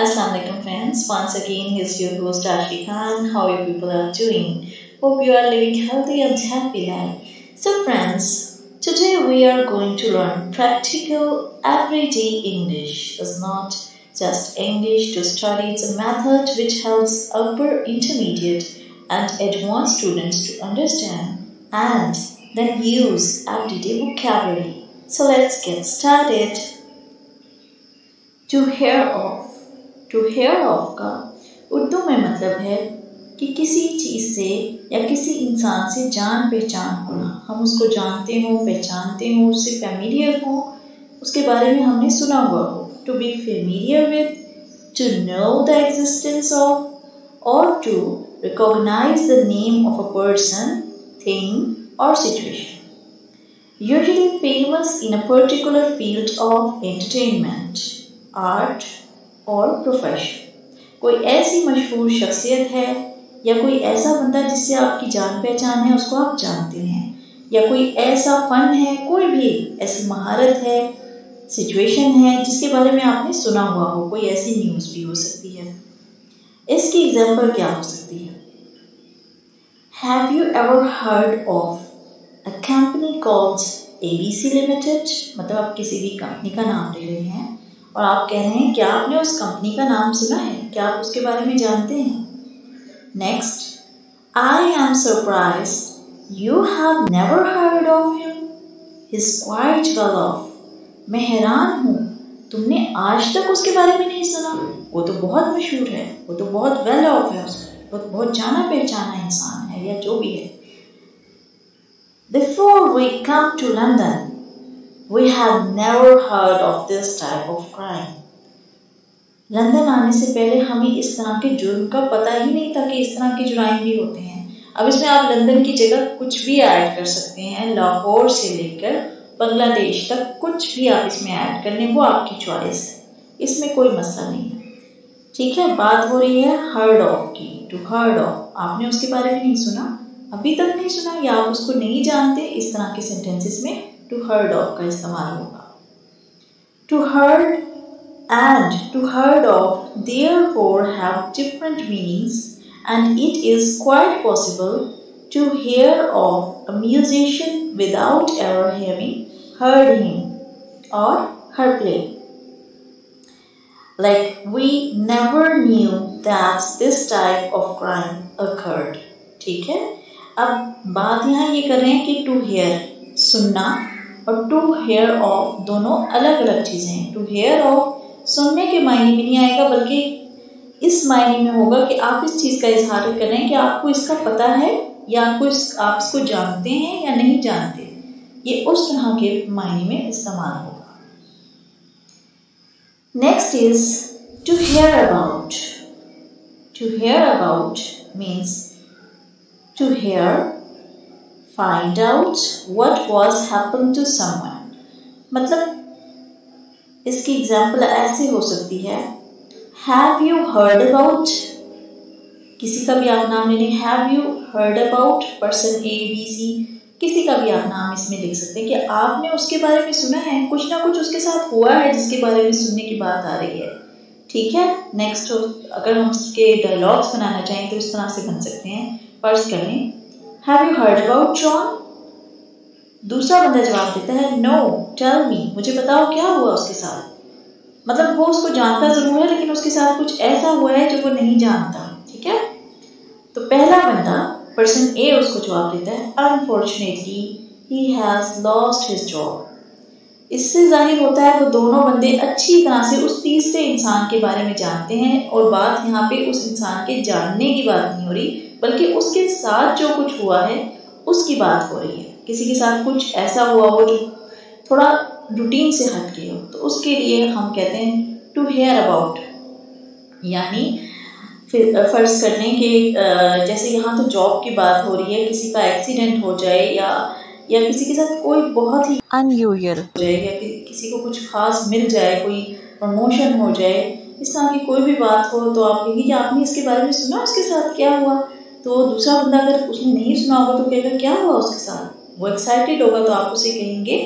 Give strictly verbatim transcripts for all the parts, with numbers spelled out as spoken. Assalamualaikum friends, once again here's your host Ashi Khan. How you people are doing? Hope you are living healthy and happy life. So friends, today we are going to learn practical everyday English. It's not just English to study, it's a method which helps upper, intermediate and advanced students to understand and then use everyday vocabulary. So let's get started. To hear of. To hear of का उर्दू में मतलब है कि किसी चीज़ से या किसी इंसान से जान पहचान होना, हम उसको जानते हों, पहचानते हों, उससे फेमिलियर हों, उसके बारे में हमने सुना हुआ हो. To be familiar with, to know the existence of, और to recognise the name of a person, thing और situation. Usually famous in a particular field of entertainment, art और प्रोफेशन. कोई ऐसी मशहूर शख्सियत है या कोई ऐसा बंदा जिससे आपकी जान पहचान है, उसको आप जानते हैं, या कोई ऐसा फन है, कोई भी ऐसी महारत है, सिचुएशन है जिसके बारे में आपने सुना हुआ हो, कोई ऐसी न्यूज़ भी हो सकती है. इसकी एग्जाम्पल क्या हो सकती है? Have you ever heard of a company called ABC limited. मतलब आप किसी भी कंपनी का नाम ले रहे हैं और आप कह रहे हैं क्या आपने उस कंपनी का नाम सुना है, क्या आप उसके बारे में जानते हैं. Next, I am surprised you have never heard of him, he is quite well off. मैं हैरान हूँ तुमने आज तक उसके बारे में नहीं सुना, वो तो बहुत मशहूर है, वो तो बहुत वेल ऑफ है, वो तो बहुत जाना पहचाना इंसान है या जो भी है. Before we come to London We had never heard of this type of crime. London आने से पहले हमें इस तरह के जुर्म का पता ही नहीं था कि इस तरह के जुराइम भी होते हैं. अब इसमें आप लंदन की जगह कुछ भी ऐड कर सकते हैं, लाहौर से लेकर बांग्लादेश तक कुछ भी आप इसमें ऐड कर लें, वो आपकी चॉइस है, इसमें कोई मसला नहीं है. ठीक है, बात हो रही है हर्ड ऑफ की. टू हर्ड ऑफ, आपने उसके बारे में नहीं सुना, अभी तक नहीं सुना, या आप उसको नहीं जानते, इस तरह के सेंटेंसेस में टू हर्ड ऑफ का इस्तेमाल होगा. To heard and to heard of therefore have different meanings and it is quite possible to hear of a musician without ever having heard him और her play. Like we never knew that this type of crime occurred. ठीक है, अब बात यहाँ ये कर रहे हैं कि टू हेयर सुनना और टू हेयर ऑफ दोनों अलग अलग चीज़ें हैं. टू हेयर ऑफ सुनने के मायने में नहीं आएगा, बल्कि इस मायने में होगा कि आप इस चीज़ का इजहार कर रहे हैं कि आपको इसका पता है या आपको इस, आप इसको जानते हैं या नहीं जानते, ये उस तरह के मायने में इस्तेमाल होगा. Next is to hear about. To hear about means to hear, find out what was happened to someone. मतलब इसकी एग्जाम्पल ऐसे हो सकती है, have you heard about, किसी का भी आप नाम ले लें, have you heard about person A, B, C, किसी का भी आप नाम इसमें लिख सकते हैं कि आपने उसके बारे में सुना है, कुछ ना कुछ उसके साथ हुआ है जिसके बारे में सुनने की बात आ रही है. ठीक है, नेक्स्ट अगर हम इसके डायलॉग्स बनाना चाहें तो इस तरह से बन सकते हैं. फर्स्ट कर लें, have you heard about John. दूसरा बंदा जवाब देता है, नो टेल मी, मुझे बताओ क्या हुआ उसके साथ. मतलब वो उसको जानता ज़रूर है लेकिन उसके साथ कुछ ऐसा हुआ है जो वो नहीं जानता. ठीक है, तो पहला बंदा पर्सन ए उसको जवाब देता है, unfortunately he has lost his job. इससे जाहिर होता है वो दोनों बंदे अच्छी तरह से उस तीसरे इंसान के बारे में जानते हैं और बात यहाँ पे उस इंसान के जानने की बात नहीं हो रही, बल्कि उसके साथ जो कुछ हुआ है उसकी बात हो रही है. किसी के साथ कुछ ऐसा हुआ हो जो थोड़ा रूटीन से हट के हो, तो उसके लिए हम कहते हैं टू हेयर अबाउट. यानी फिर फर्ज करने के जैसे यहाँ तो जॉब की बात हो रही है, किसी का एक्सीडेंट हो जाए या या किसी के साथ कोई बहुत ही अनयूजुअल हो जाए या कि, किसी को कुछ खास मिल जाए, कोई प्रमोशन हो जाए, इस तरह की कोई भी बात हो तो आप कहेंगे कि आपने इसके बारे में सुना, उसके साथ क्या हुआ. तो दूसरा बंदा अगर उसने नहीं सुना होगा तो कहेगा क्या हुआ उसके साथ, वो एक्साइटेड होगा, तो आप उसे कहेंगे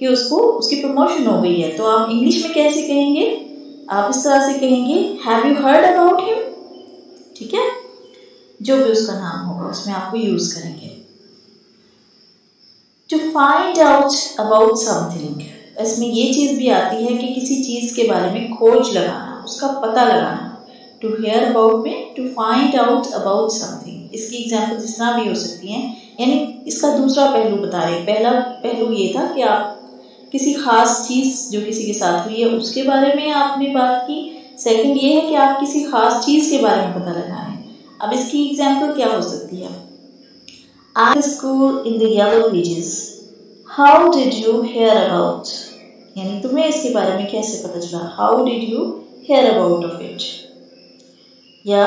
कि उसको उसकी प्रमोशन हो गई है. तो आप इंग्लिश में कैसे कहेंगे, आप इस तरह से कहेंगे have you heard about him, ठीक है, जो भी उसका नाम होगा उसमें आपको यूज करेंगे। To find out about something, इसमें ये चीज भी आती है कि किसी चीज के बारे में खोज लगाना, उसका पता लगाना। टू हेयर अबाउट में to find out about something, इसकी एग्जाम्पल जितना भी हो सकती हैं, यानी इसका दूसरा पहलू बता रहे। पहला पहलू ये था कि आप किसी खास चीज़ जो किसी के साथ हुई है उसके बारे में आपने बात की। सेकंड ये है कि आप किसी खास चीज़ के बारे में पता लगाएं। अब इसकी एग्जाम्पल क्या हो सकती है? I school in the yellow pages, how did you hear about, यानी तुम्हें इसके बारे में कैसे पता चला, how did you hear about of it. या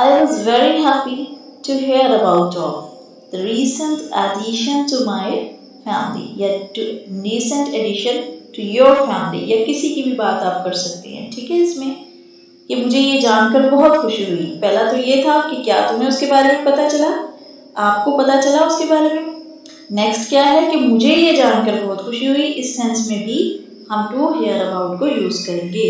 I was very happy to hear about of the recent addition to my family, या to recent addition to your family, या किसी की भी बात आप कर सकते हैं। ठीक है, इसमें कि मुझे ये जानकर बहुत खुशी हुई। पहला तो ये था कि क्या तुम्हें उसके बारे में पता चला, आपको पता चला उसके बारे में। नेक्स्ट क्या है कि मुझे ये जानकर बहुत खुशी हुई, इस सेंस में भी हम टू हेयर अबाउट को यूज करेंगे।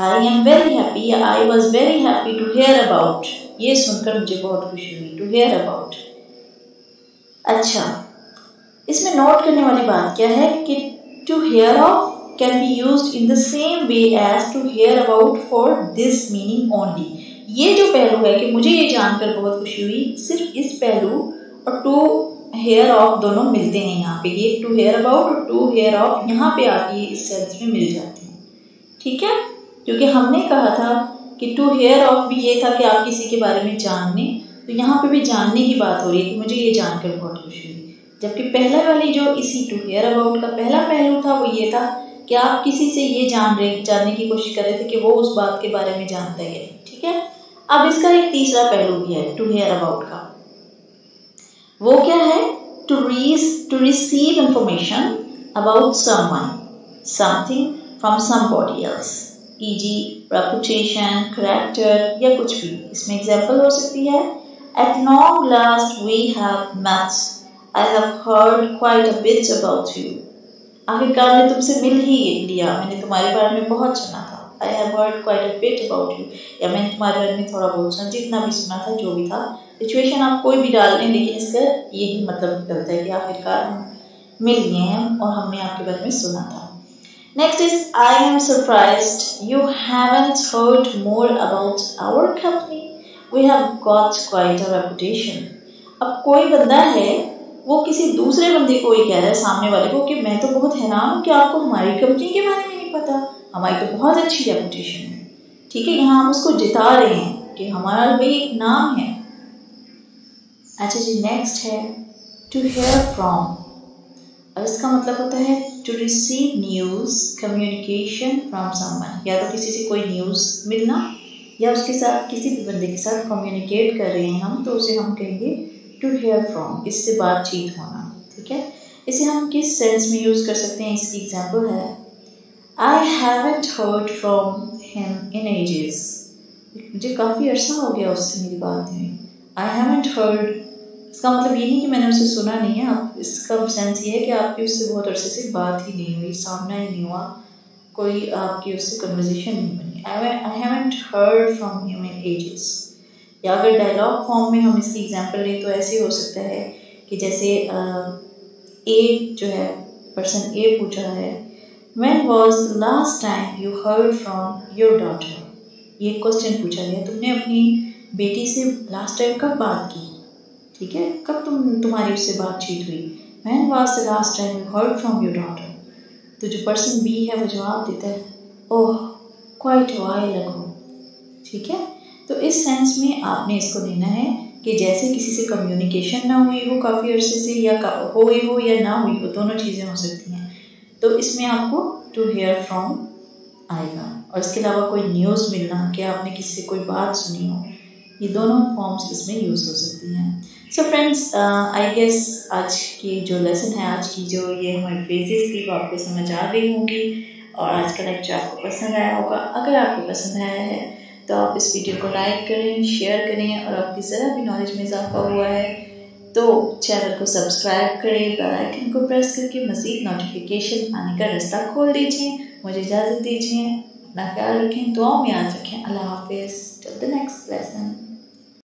आई एम वेरी हैप्पी या I was very happy to hear about, ये सुनकर मुझे बहुत खुशी हुई, टू हेयर अबाउट। अच्छा, इसमें नोट करने वाली बात क्या है कि to hear of can be used in the same way as to hear about for this meaning only. ये जो पहलू है कि मुझे ये जानकर बहुत खुशी हुई, सिर्फ इस पहलू और टू हेयर ऑफ दोनों मिलते हैं यहाँ पे। ये टू हेयर अबाउट और टू हेयर ऑफ यहाँ पे आके इस सेंस में मिल जाते हैं। ठीक है, क्योंकि हमने कहा था कि टू हेयर ऑफ भी ये था कि आप किसी के बारे में जानने, तो यहाँ पे भी जानने की बात हो रही है कि मुझे ये जानकर बहुत खुशी हुई। जबकि पहला वाली जो इसी टू हेयर अबाउट का पहला पहलू था वो ये था कि आप किसी से ये जान रहे जानने की कोशिश कर रहे थे कि वो उस बात के बारे में जानता है। ठीक है, अब इसका एक तीसरा पहलू भी है टू हेयर अबाउट का, वो क्या है? टू रीस to receive information about someone something from somebody else, E G reputation, character या कुछ भी। इसमें एग्जाम्पल हो सकती है at long last we have maths, I have heard quite a bit about you. आखिरकार मैं तुमसे मिल ही लिया, मैंने तुम्हारे बारे में बहुत सुना था। I have heard quite a bit about you. या मैंने तुम्हारे बारे में थोड़ा बहुत सुना, जितना भी सुना था जो भी था। सिचुएशन आप कोई भी डाल लें, लेकिन इसका यही मतलब निकलता है कि आखिरकार हम मिल गए हैं और हमने आपके बारे में सुना था। Next is I am surprised you haven't heard more about our company. We have got quite a reputation. अब कोई बंदा है, वो किसी दूसरे बंदे को ये कह रहा है, सामने वाले को, कि मैं तो बहुत हैरान हूँ कि आपको हमारी कंपनी के बारे में नहीं पता, हमारी तो बहुत अच्छी रेपुटेशन है। ठीक है, यहाँ हम उसको जिता रहे हैं कि हमारा भाई एक नाम है। अच्छा जी, नेक्स्ट है टू हेयर फ्रॉम, और इसका मतलब होता है to receive news, communication from someone, या तो किसी से कोई न्यूज़ मिलना, या उसके साथ किसी भी बंदे के साथ कम्युनिकेट कर रहे हैं हम, तो उसे हम कहेंगे टू हेयर फ्रॉम, इससे बातचीत होना। ठीक है, इसे हम किस सेंस में यूज़ कर सकते हैं, इसकी एग्जाम्पल है I haven't heard from him in ages, मुझे काफ़ी अर्सा हो गया उससे मेरी बात हुई। आई हैवंट हर्ड, इसका मतलब ये नहीं कि मैंने उसे सुना नहीं है, आप इसका सेंस ये है कि आपकी उससे बहुत अरसे से बात ही नहीं हुई, सामना ही नहीं हुआ, कोई आपकी उससे कन्वर्जेशन नहीं बनी। I haven't heard from him in ages. या अगर डायलॉग फॉर्म में हम इसकी एग्जांपल लें तो ऐसे हो सकता है कि जैसे ए जो है, पर्सन ए पूछ रहा है when was last time you heard from your daughter, ये क्वेश्चन पूछा गया, तुमने अपनी बेटी से लास्ट टाइम कब बात की, ठीक है, कब तुम तुम्हारी उससे बातचीत हुई, when was the last time you heard from your daughter. तो जो पर्सन बी है वो जवाब देता है ओह क्वाइट अ व्हाइल अगो। ठीक है, तो इस सेंस में आपने इसको लेना है कि जैसे किसी से कम्युनिकेशन ना हुई हो काफ़ी अरसे से, या हो गई हो या ना हुई हो, दोनों चीज़ें हो सकती हैं, तो इसमें आपको टू हेयर फ्रॉम आएगा। और इसके अलावा कोई न्यूज़ मिलना कि आपने किसी से कोई बात सुनी हो, ये दोनों फॉर्म्स इसमें यूज़ हो सकती हैं। सो फ्रेंड्स, आई गेस आज की जो लेसन है, आज की जो ये हमारे फ्रेजेस थी, वो आपको समझ आ गई होंगी और आज का लेक्चर आपको पसंद आया होगा। अगर आपको पसंद आया है तो आप इस वीडियो को लाइक करें, शेयर करें, और आपकी ज़रा भी नॉलेज में इजाफा हुआ है तो चैनल को सब्सक्राइब करें, बेल आइकन को प्रेस करके मज़ीद नोटिफिकेशन आने का रास्ता खोल दीजिए। मुझे इजाज़त दीजिए। अपना ख्याल रखें, दुआ में याद रखें। अल्लाह हाफिज़, टिल द नेक्स्ट लेसन।